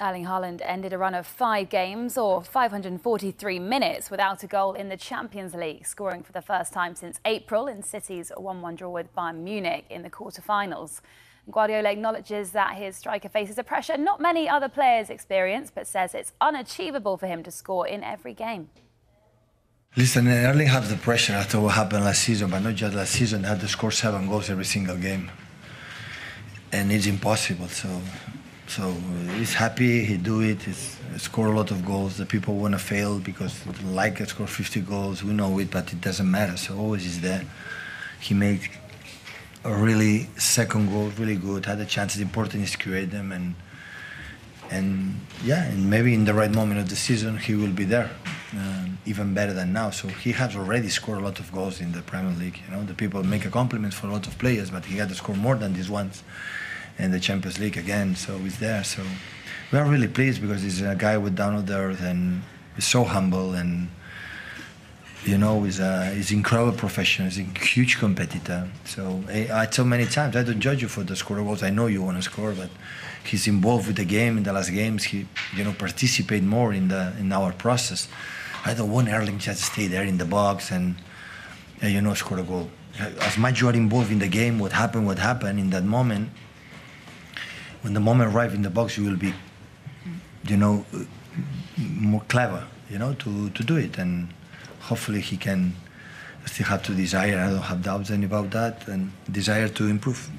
Erling Haaland ended a run of 5 games, or 543 minutes, without a goal in the Champions League, scoring for the first time since April in City's 1-1 draw with Bayern Munich in the quarterfinals. Guardiola acknowledges that his striker faces a pressure not many other players experience, but says it's unachievable for him to score in every game. Listen, Erling had the pressure after what happened last season, but not just last season. I had to score 7 goals every single game, and it's impossible. So he's happy, he do it, he scored a lot of goals. The people want to fail because like I scored 50 goals, we know it, but it doesn't matter, so always he's there. He made a really second goal, really good, had a chance, it's important to create them, and maybe in the right moment of the season he will be there, even better than now. So he has already scored a lot of goals in the Premier League. You know, the people make a compliment for a lot of players, but he had to score more than these ones. And the Champions League again, so he's there. So we are really pleased because he's a guy with down to earth and he's so humble, and you know, he's incredible professional, he's a huge competitor. So I tell many times, I don't judge you for the score goals. I know you want to score, but he's involved with the game. In the last games, he participate more in our process. I don't want Erling just to stay there in the box and score a goal. As much you are involved in the game, what happened in that moment. When the moment arrives in the box, you will be, more clever, to do it. And hopefully he can still have to desire, I don't have doubts about that, and desire to improve.